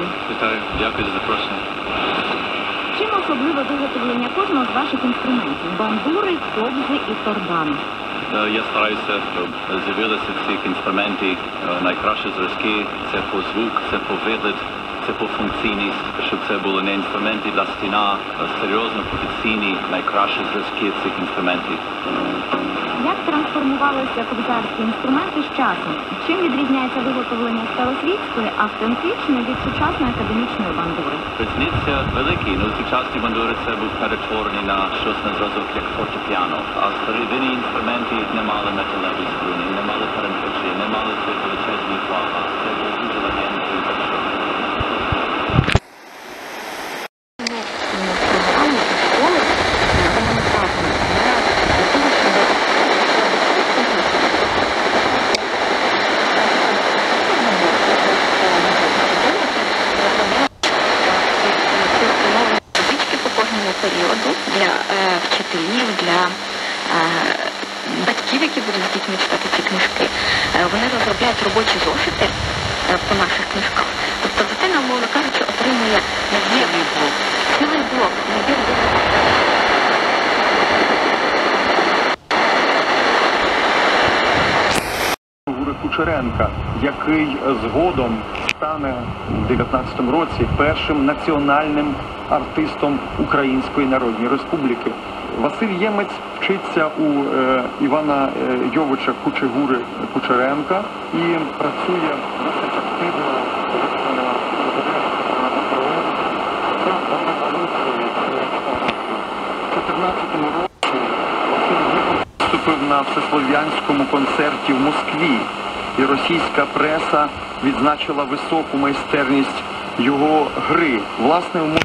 Вітаю. Вітаю. Дякую за запрошення. Чим особливо виготовлення кожного з ваших інструментів? Бандури, кобзи і торбани. Я стараюся, щоб з'явилися ці інструменти найкращі зразки. Це по звук, це по вигляд, це по функційність, щоб це були не інструменти для стіна, а серйозно професійні найкращі зразки цих інструментів. Як трансформувалися кобзарські інструменти з часом? Чим відрізняється виготовлення старосвітської, автентичної від сучасної академічної бандури? Різниця велика. Ну, сучасні бандури це був перетворений на щось на зразок як фортепіано. А старовинні інструменти не мали металеві струни, не мали перемикачі, не мали цей величезний флага. Це був дуже легенький зразок. Робочі зошити по наших книжках. Тобто дитина, мовно кажучи, отримує набірний блок. Цілий блок, набірний блок. Кучеренка, який згодом стане у 19-му році першим національним артистом Української Народної Республіки. Василь Ємець вчиться у Івана Йовича Кучегури-Кучеренка і працює досить активно в 14-му році. Василь виступив на всеслов'янському концерті в Москві, і російська преса відзначила високу майстерність його гри. Власне, в Москві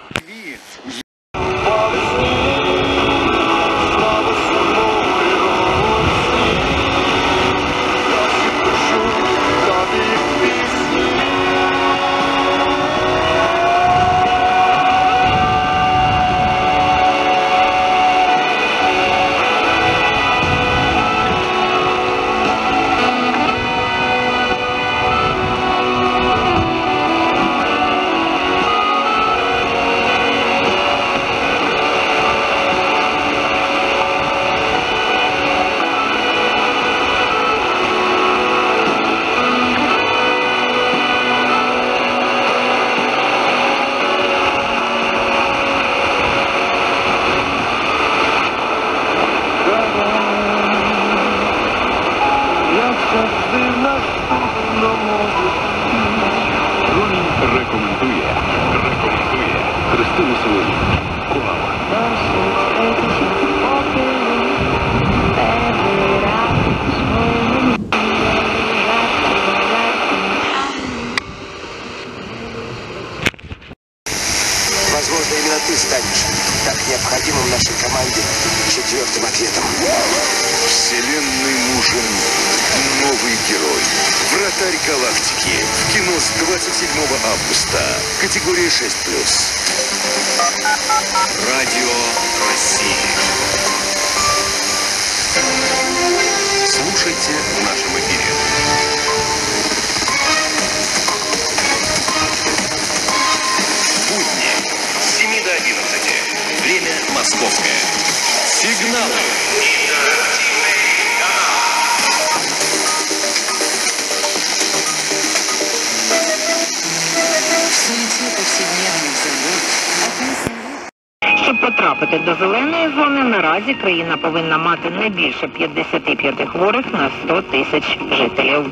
країна повинна мати не більше 55 хворих на 100 тисяч жителів.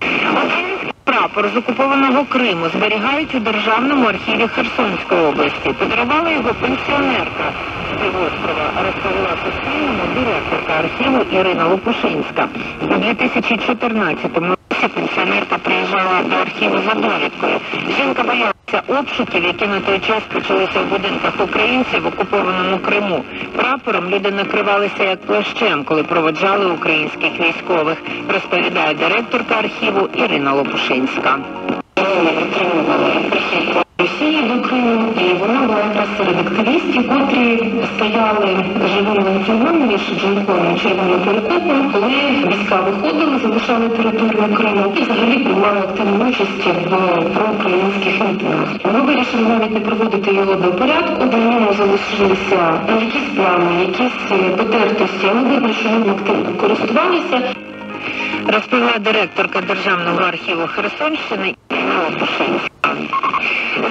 Український прапор з окупованого Криму зберігають у Державному архіві Херсонської області. Подарувала його пенсіонерка з півострова, розповіла Суспільному директорка архіву Ірина Лопушинська. У 2014 році пенсіонерка приїжджала до архіву за довідкою. Жінка боялася обшуків, які на той час почалися в будинках українців в окупованому Криму. Прапором люди накривалися як плащем, коли проводжали українських військових, розповідає директорка архіву Ірина Лопушинська. Ми підтримували Росію. Українці виробили серед активістів, котрі стояли живими ланцюгами між Джунковим і Червоним Полкопом, коли війська виходили, залишали територію Криму і взагалі приймали активну участь в проукраїнських мітингах. Ми вирішили навіть не приводити його до порядку, бо в ньому залишилися якісь плани, якісь потертості, але видно, що вони активно користувалися. Розповіла директорка Державного архіву Херсонщини Ірина Лопушинська.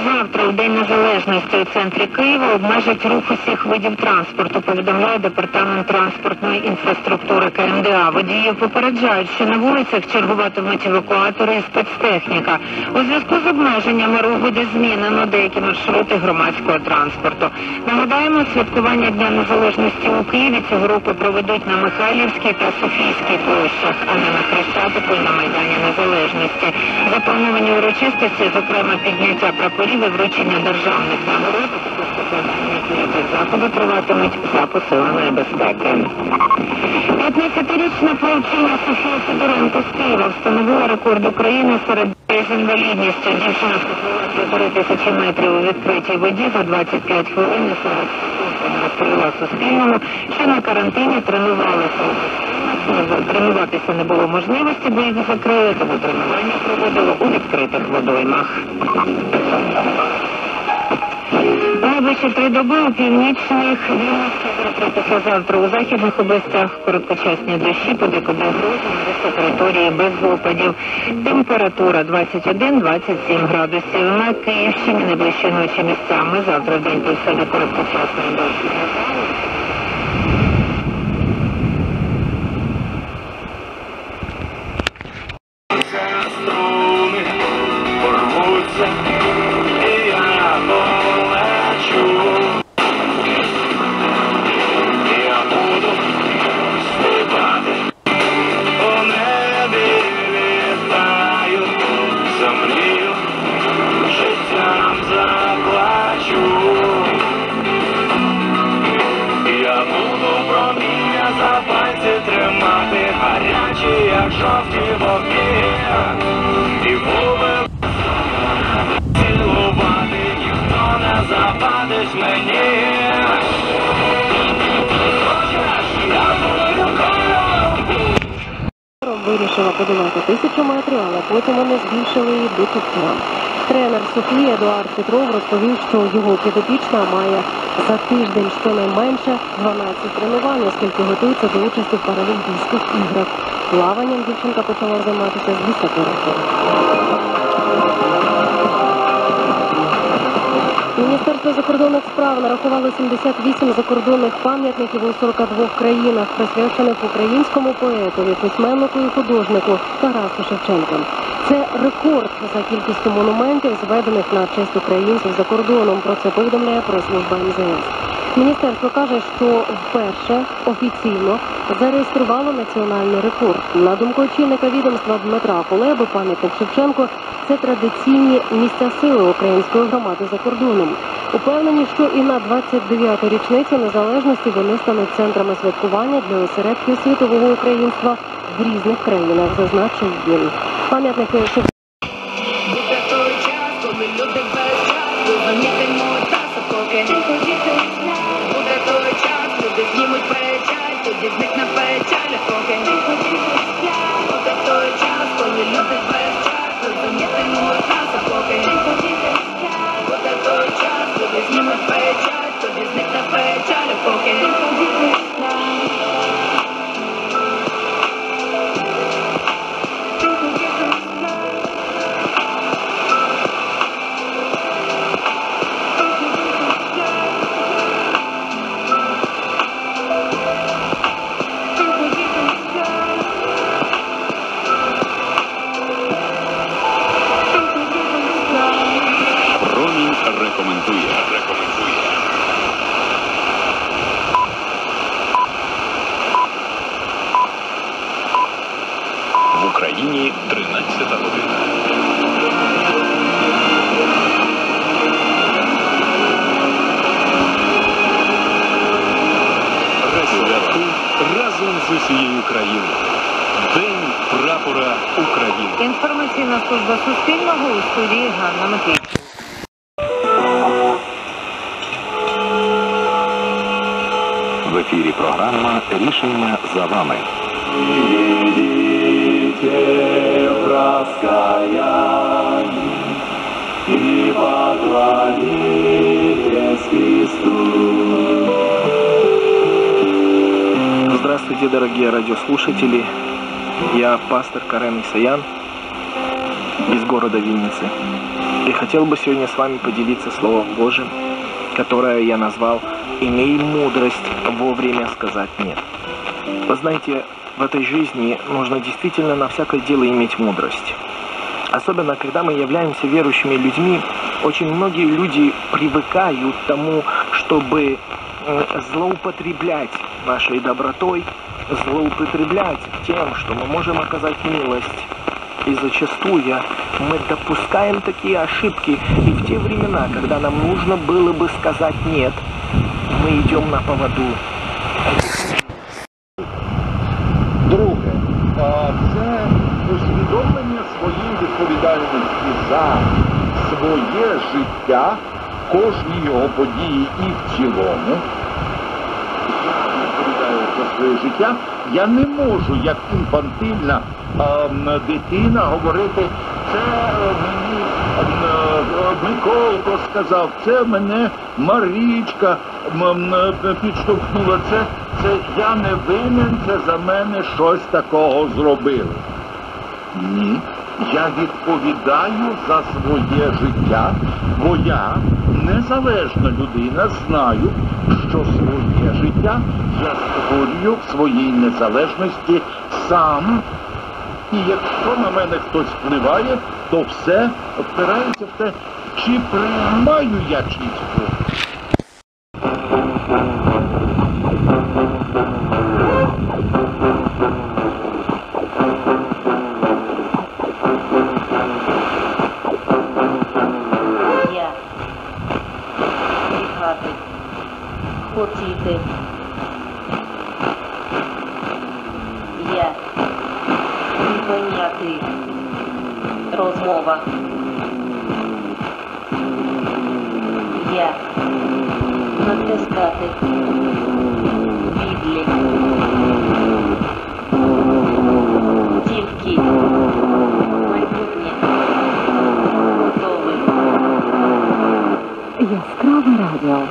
Завтра, в День Незалежності, у центрі Києва обмежать рух усіх видів транспорту, повідомляє Департамент транспортної інфраструктури КМДА. Водіїв попереджають, що на вулицях чергуватимуть евакуатори і спецтехніка. У зв'язку з обмеженнями рух буде змінено деякі маршрути громадського транспорту. Нагадаємо, святкування Дня Незалежності у Києві цього року проведуть на Михайлівській та Софійській площах, а не на Хрещатику і на Майдані Незалежності. Заплановані урочистості, зокрема підняття прапорів і вручення державних нагород, заходи триватимуть за посиленою безпекою. 15-річна Софія Кучегури-Кучеренко з Києва встановила рекорд України серед дітей з інвалідністю. Дівчина спливла 1500 метрів у відкритій воді за 25 хвилин і 40 секунд. Розповіла Суспільному, що на карантині тренувалися у басейнах. Тренуватися не було можливості, бо їх закрили, тому тренування проводило у відкритих водоймах. Найближчі 3 доби у північних Вінниця, завтра у західних областях короткочасні дощі, подекуди грози, на території без опадів. Температура 21-27 градусів. На Київщині найближчі ночі місцями, завтра в день повсюди короткочасний дощ. Вирішила подолати 1000 метрів, але потім вони збільшили її до 1,5. Тренер Софії Едуард Петров розповів, що його підопічна має за тиждень щонайменше 12 тренувань, оскільки готується до участі в Паралімпійських іграх. Плаванням дівчинка почала займатися з 10 років. Міністерство закордонних справ нарахувало 78 закордонних пам'ятників у 42 країнах, присвячених українському поетові, письменнику і художнику Тарасу Шевченку. Це рекорд за кількістю монументів, зведених на честь українців за кордоном. Про це повідомляє прес-служба МЗС. Міністерство каже, що вперше офіційно зареєструвало національний рекорд. На думку очільника відомства Дмитра Кулеби, пам'ятник Шевченку – це традиційні місця сили української громади за кордоном. Упевнені, що і на 29-ту річницю незалежності вони стануть центрами святкування для осередків світового українства в різних країнах, зазначив він. Пам'ятники Шевченку. Інформаційна служба Суспільного у студії Ганна Матвійчук. ефірі програма «Рішення за вами». Идите в раскаянии и поклонитесь Христу. Здравствуйте, дорогие радиослушатели. Я пастор Карен Исаян из города Винницы. И хотел бы сегодня с вами поделиться Словом Божьим, которое я назвал «Имей мудрость вовремя сказать нет». Вы знаете, в этой жизни нужно действительно на всякое дело иметь мудрость. Особенно, когда мы являемся верующими людьми, очень многие люди привыкают к тому, чтобы злоупотреблять нашей добротой, злоупотреблять тем, что мы можем оказать милость. И зачастую мы допускаем такие ошибки. И в те времена, когда нам нужно было бы сказать «нет», мы идем на поводу. Друге, це усвідомлення своєї відповідальності за своє життя, кожній його події і в цілому. За своє життя я не можу, як інфантильна дитина, говорити, це мені Миколко сказав, це мене Марічка підштовхнула, це я не винен, це за мене щось такого зробили. Ні, я відповідаю за своє життя, бо я, незалежна людина, знаю, що своє життя я створюю в своїй незалежності сам. І якщо на мене хтось впливає, то все впирається в те, чи приймаю я чітко. Я їхати, хотіти. Я припиняти розмова. Я натискати бідлі. Тільки майбутнє готове. Яскраве радіо.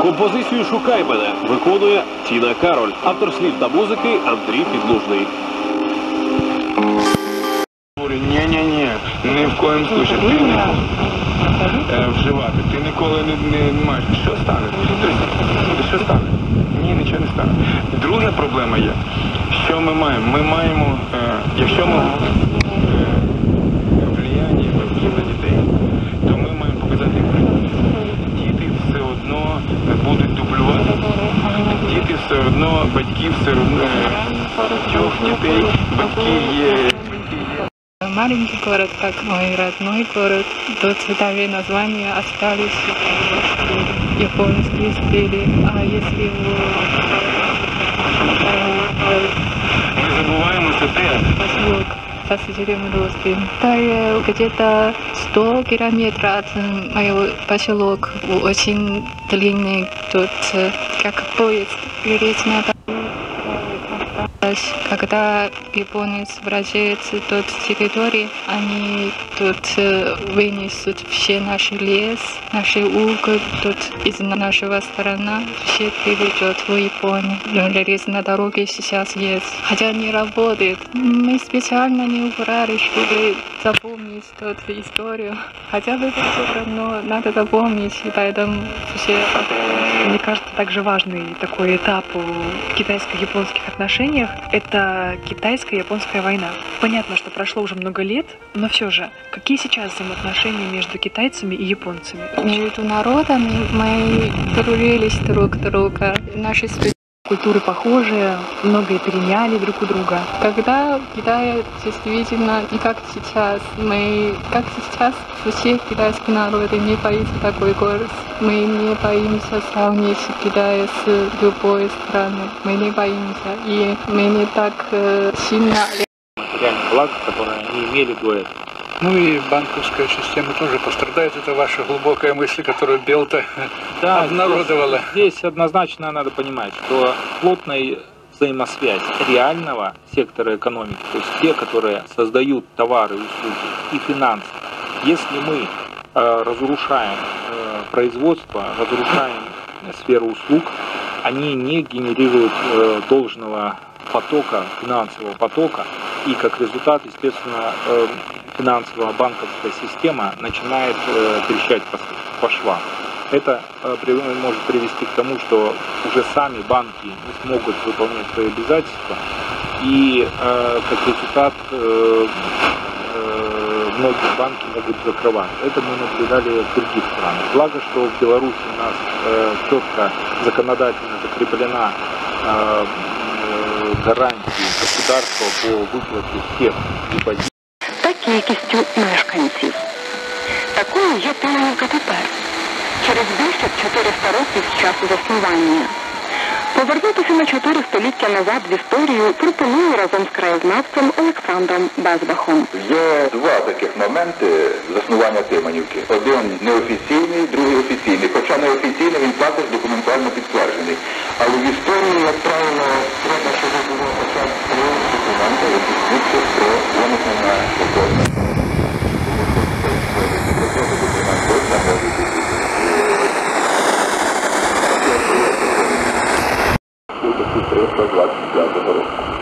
Композицію «Шукай мене» виконує Тіна Кароль, автор слів та музики Андрій Підлужний. Ні-ні-ні, ні в коєм случаю ти не можеш вживати, ти ніколи не маєш. Що стане? Що стане? Ні, нічого не стане. Друга проблема є, що ми маємо? Ми маємо, якщо ми влияння батьків на дітей, то ми маємо показати їм приклад. Будуть дублювати. Діти все одно, батьки все одно. Трьох дітей, батьки є. Маленький город, как мой родной город, до цветовые названия остались и полностью успели. А если его... Мы забываем СТС. Поселок, по сожалению, Ростин. Да, где-то 100 километров от моего поселок, очень длинный, тут как поезд перейти надо. Когда японец вращается тут в территории, они тут вынесут все наш лес, наши уголь, тут из нашего страны все приведет в Японию. Лес на дороге сейчас есть, хотя не работает. Мы специально не убрали, чтобы запомнить эту историю. Хотя бы это все равно надо запомнить, и поэтому все, мне кажется, также важный такой этап в китайско-японских отношениях – это китайско-японская война. Понятно, что прошло уже много лет, но все же, какие сейчас взаимоотношения между китайцами и японцами? Между народами мы дружились друг друга, наши студенты. Культуры похожие, многое переняли друг у друга. Когда в Китае действительно, и как сейчас, все китайские народы не боятся такой гордости. Мы не боимся сравнить Китай с любой страной. Мы не боимся, и мы не так сильно... Материальные блага, которые не имели город. Ну и банковская система тоже пострадает. Это ваша глубокая мысль, которую Белта обнародовала. Здесь однозначно надо понимать, что плотная взаимосвязь реального сектора экономики, то есть те, которые создают товары, услуги и финансы. Если мы разрушаем производство, разрушаем сферу услуг, они не генерируют должного потока, финансового потока, и как результат, естественно, финансово-банковская система начинает трещать по швам. Это может привести к тому, что уже сами банки не смогут выполнять свои обязательства, и как результат многие банки могут закрываться. Это мы наблюдали в других странах. Благо, что в Беларуси у нас четко законодательно закреплена гарантии государства по выплате всех депозитов. Кількістю мешканців. Такою є Тиманівка тепер, через більше 400 років з часу заснування. Повернутися на 4 століття назад в історію пропоную разом з краєзнавцем Олександром Безбахом. Є два таких моменти заснування Тиманівки. Один неофіційний, другий офіційний. Хоча неофіційний, він також документально підтверджений. Але в історії, як правило, треба, щоб було оцінку документа, які свідчать про виникнення окольна.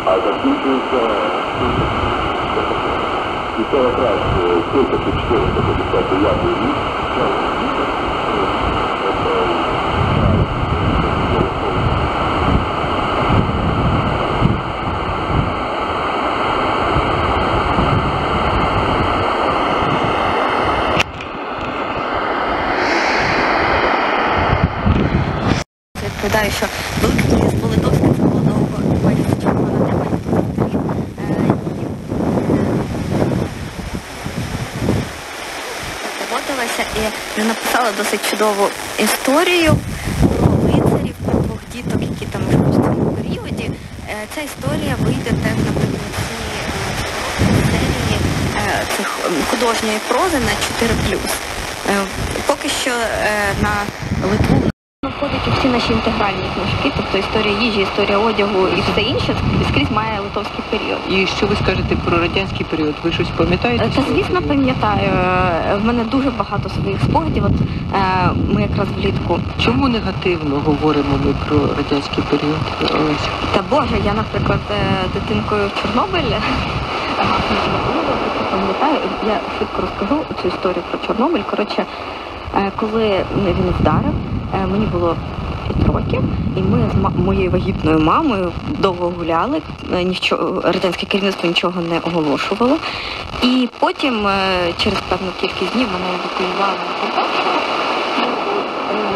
А закінчується і це якраз кілька 459 рік. Відповідаю, що великий турист були досить складового відбувається червоного. І написала досить чудову історію про лицарів, про двох діток, які там живуть в цьому періоді. Ця історія вийде теж наприкінці серії художньої прози на 4+. Поки що на Литву входить у всі наші інтегральні книжки, тобто історія їжі, історія одягу і все інше, скрізь має литовський період. І що ви скажете про радянський період? Ви щось пам'ятаєте? Та, звісно, пам'ятаю. В мене дуже багато своїх спогадів. От ми якраз влітку. Чому негативно говоримо ми про радянський період? Та Боже, я, наприклад, дитинкою в Чорнобилі. Я швидко розкажу цю історію про Чорнобиль. Коротше, коли він вдарив, мені було 5 років, і ми з моєю вагітною мамою довго гуляли, радянське керівництво нічого не оголошувало. І потім, через певну кількість днів, мене евакуювали на Полтавщину.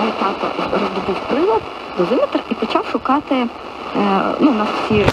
Мій тато роздобув прилад, дозиметр, і почав шукати, у нас всі...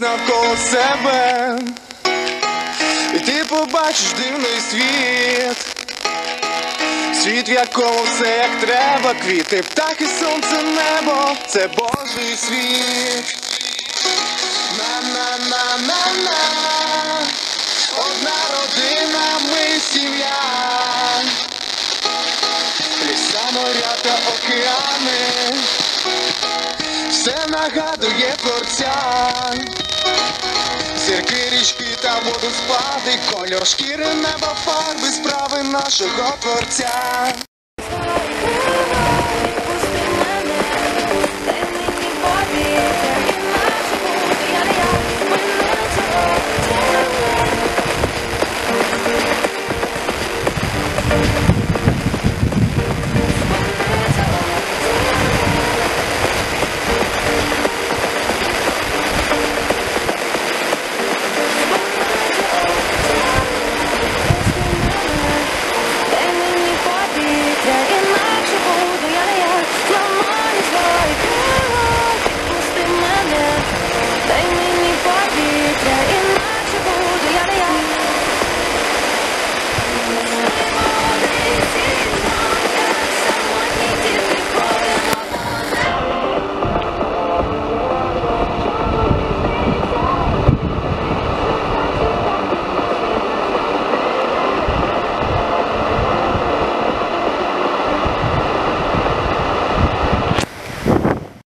Навколо себе, і ти побачиш дивний світ, світ, в якому все як треба, квіти, птахи, сонце, небо, це Божий світ. На-на-на-на-на, одна родина, ми сім'я, ліса, моря та океани, все нагадує творця. Зірки, річки та водоспади, кольор шкіри, неба, фарби, справи нашого творця.